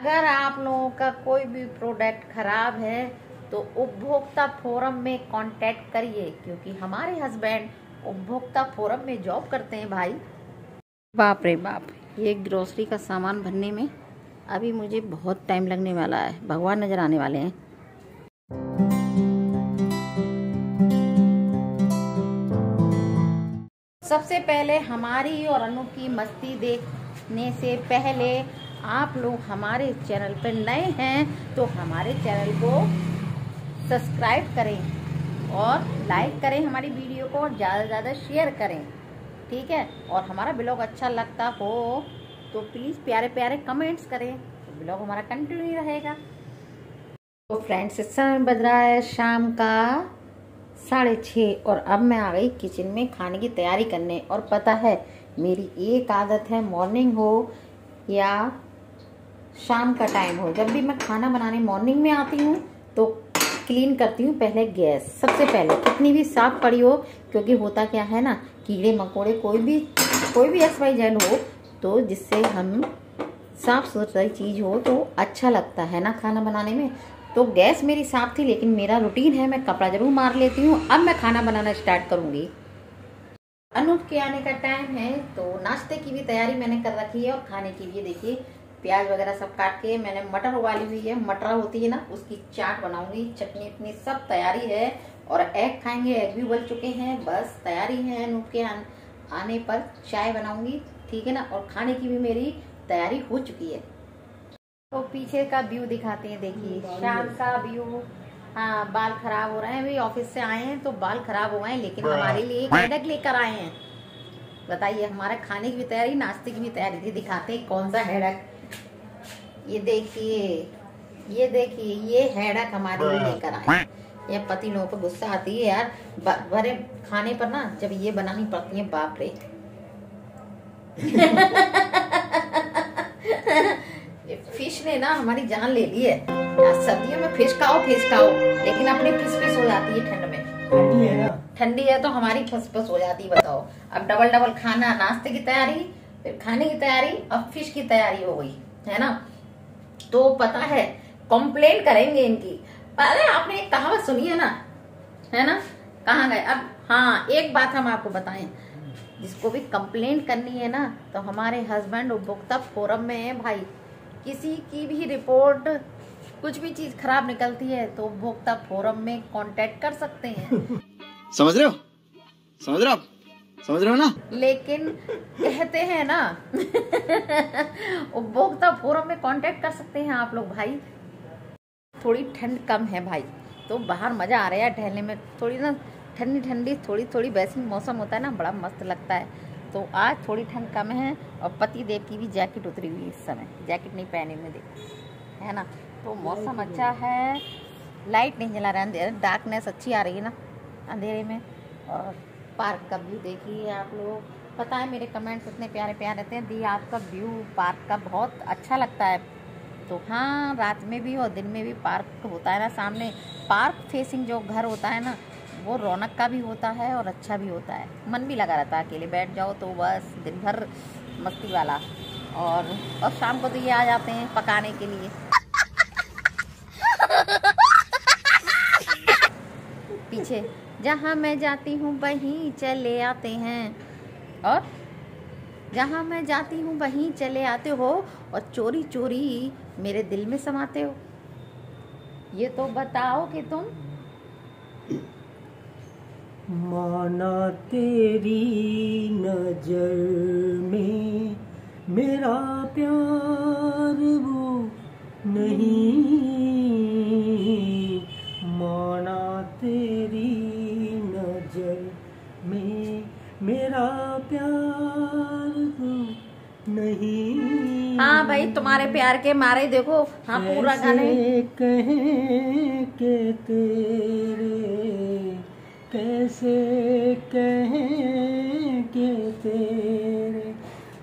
अगर आप लोगों का कोई भी प्रोडक्ट खराब है तो उपभोक्ता फोरम में कांटेक्ट करिए, क्योंकि हमारे हस्बैंड उपभोक्ता फोरम में जॉब करते हैं भाई। बाप रे बाप, ये ग्रोसरी का सामान भरने में अभी मुझे बहुत टाइम लगने वाला है। भगवान नजर आने वाले हैं। सबसे पहले हमारी और अनु की मस्ती देखने से पहले आप लोग हमारे चैनल पर नए हैं तो हमारे चैनल को सब्सक्राइब करें और लाइक करें हमारी वीडियो को और ज़्यादा से ज़्यादा शेयर करें, ठीक है। और हमारा ब्लॉग अच्छा लगता हो तो प्लीज़ प्यारे प्यारे कमेंट्स करें तो ब्लॉग हमारा कंटिन्यू रहेगा। तो फ्रेंड्स, इस समय बज रहा है शाम का 6:30 और अब मैं आ गई किचन में खाने की तैयारी करने। और पता है मेरी एक आदत है, मॉर्निंग हो या शाम का टाइम हो, जब भी मैं खाना बनाने मॉर्निंग में आती हूँ तो क्लीन करती हूँ पहले गैस। सबसे पहले कितनी भी साफ पड़ी हो, क्योंकि होता क्या है ना, कीड़े मकोड़े कोई भी XYZ हो तो जिससे हम साफ सुथरी चीज़ हो तो अच्छा लगता है ना खाना बनाने में। तो गैस मेरी साफ थी, लेकिन मेरा रूटीन है मैं कपड़ा ज़रूर मार लेती हूँ। अब मैं खाना बनाना स्टार्ट करूँगी। अनूप के आने का टाइम है तो नाश्ते की भी तैयारी मैंने कर रखी है। और खाने के लिए देखिए प्याज वगैरह सब काट के मैंने मटर उबाली हुई है, मटर होती है ना, उसकी चाट बनाऊंगी। चटनी इतनी सब तैयारी है और एग खाएंगे, एग भी उबल चुके हैं। बस तैयारी है अनूप के आने पर चाय बनाऊंगी, ठीक है ना। और खाने की भी मेरी तैयारी हो चुकी है। तो पीछे का व्यू दिखाते हैं, देखिए शाम का व्यू। हाँ, बाल खराब हो रहे हैं, अभी ऑफिस से आए हैं तो बाल खराब हो गए हैं, लेकिन हमारे लिए हेडक लेकर आए हैं। बताइए, हमारा खाने की भी तैयारी नाश्ते की भी तैयारी थी। दिखाते हैं कौन सा हेडक, ये देखिए, ये देखिए, ये हेडक हमारे लिए लेकर आए। ये पति लोगों पर गुस्सा आती है यार, भरे खाने पर ना जब ये बनानी पड़ती है, बाप रे। फिश ने ना हमारी जान ले ली है। सर्दियों में फिश खाओ, लेकिन अपनी फिसफिस हो जाती है ठंड में। ठंडी है तो हमारी फिसफिस हो जाती है, बताओ। अब डबल खाना, नाश्ते की तैयारी, फिर खाने की तैयारी, अब फिश की तैयारी हो गई है ना। तो पता है कंप्लेन करेंगे इनकी। अरे आपने एक कहावत सुनी है ना, है ना, कहाँ गए अब। हाँ, एक बात हम आपको बताएं, जिसको भी कंप्लेन करनी है ना तो हमारे हस्बैंड उपभोक्ता फोरम में है भाई। किसी की भी रिपोर्ट, कुछ भी चीज खराब निकलती है तो उपभोक्ता फोरम में कांटेक्ट कर सकते हैं। समझ रहे हो ना, लेकिन कहते हैं ना उपभोक्ता फोरम में कांटेक्ट कर सकते हैं आप लोग भाई। थोड़ी ठंड कम है भाई तो बाहर मजा आ रहा है टहलने में। थोड़ी ना ठंडी थोड़ी वैसी मौसम होता है ना, बड़ा मस्त लगता है। तो आज थोड़ी ठंड कम है और पति देव की भी जैकेट उतरी हुई, इस समय जैकेट नहीं पहने में देख, है ना। तो मौसम अच्छा है, लाइट नहीं जला रहा है, अंधेरा डार्कनेस अच्छी आ रही है ना अंधेरे में। और पार्क का व्यू देखिए आप लोग। पता है मेरे कमेंट्स इतने प्यारे प्यारे रहते हैं, दी आपका व्यू पार्क का बहुत अच्छा लगता है। तो हाँ, रात में भी और दिन में भी पार्क होता है ना सामने, पार्क फेसिंग जो घर होता है ना वो रौनक का भी होता है और अच्छा भी होता है, मन भी लगा रहता है। अकेले बैठ जाओ तो बस दिन भर मस्ती वाला। और शाम को तो ये आ जाते हैं पकाने के लिए। पीछे जहाँ मैं जाती हूँ वहीं चले आते हैं, और जहाँ मैं जाती हूँ वहीं चले आते हो और चोरी चोरी मेरे दिल में समाते हो। ये तो बताओ कि तुम माना तेरी नजर में मेरा प्यार वो नहीं, माना तेरी नजर में मेरा प्यार वो नहीं। हाँ भाई, तुम्हारे प्यार के मारे देखो। हाँ, पूरा गाने कहें के तेरे, कैसे कहें के तेरे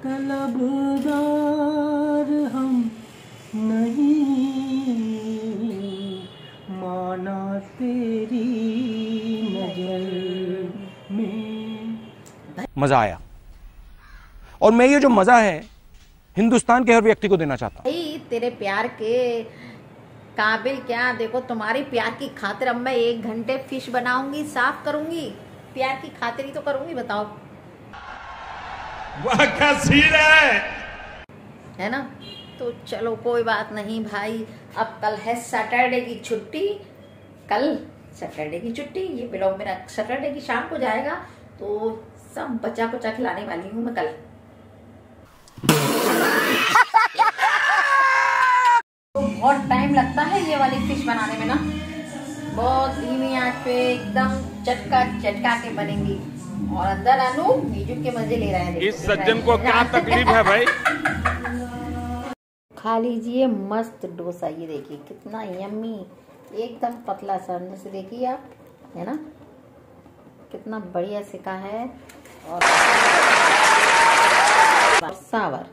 तलबगार हम नहीं, माना तेरी नजर में। मजा आया, और मैं ये जो मजा है हिंदुस्तान के हर व्यक्ति को देना चाहता हूँ। तेरे प्यार के काबिल क्या, देखो तुम्हारे प्यार की खातिर अब मैं 1 घंटे फिश बनाऊंगी, साफ करूंगी, प्यार की खातिर ही तो करूंगी, बताओ। वाह क्या सीन है ना। तो चलो कोई बात नहीं भाई, अब कल है सैटरडे की छुट्टी, कल सैटरडे की छुट्टी, ये ब्लॉग मेरा सैटरडे की शाम को जाएगा, तो सब बच्चा कुचा खिलाने वाली हूँ मैं कल। बहुत टाइम लगता है ये वाली फिश बनाने में ना, बहुत धीमी आंच पे एकदम चटका चटका के बनेगी। और अंदर अनु बीजू के मजे ले रहे हैं, इस सज्जन को क्या तकलीफ है भाई। खा लीजिए मस्त डोसा, ये देखिए कितना यम्मी, एकदम पतला सा, अंदर से देखिए आप, है ना कितना बढ़िया सिका है। और सावर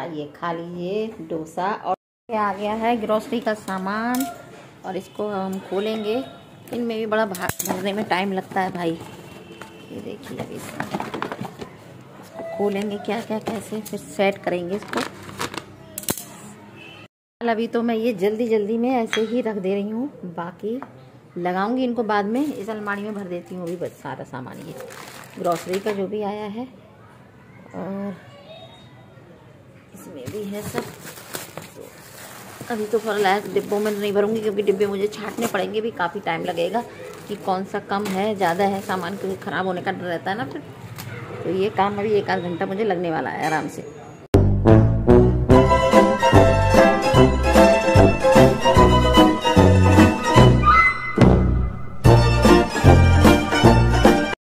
आइए खा लीजिए डोसा। और आ गया है ग्रोसरी का सामान, और इसको हम खोलेंगे, इनमें भी बड़ा भरने में टाइम लगता है भाई। ये देखिए अभी इसको खोलेंगे, क्या क्या कैसे फिर सेट करेंगे इसको। अभी तो मैं ये जल्दी जल्दी में ऐसे ही रख दे रही हूँ, बाकी लगाऊंगी इनको बाद में। इस अलमारी में भर देती हूँ अभी बस सारा सामान, ये ग्रोसरी का जो भी आया है, और इसमें भी है सब। अभी तो फर्लायक डिब्बों में नहीं भरूंगी, क्योंकि डिब्बे मुझे छांटने पड़ेंगे भी, काफ़ी टाइम लगेगा कि कौन सा कम है ज़्यादा है सामान, क्योंकि ख़राब होने का डर रहता है ना फिर। तो ये काम अभी 1 आध घंटा मुझे लगने वाला है आराम से।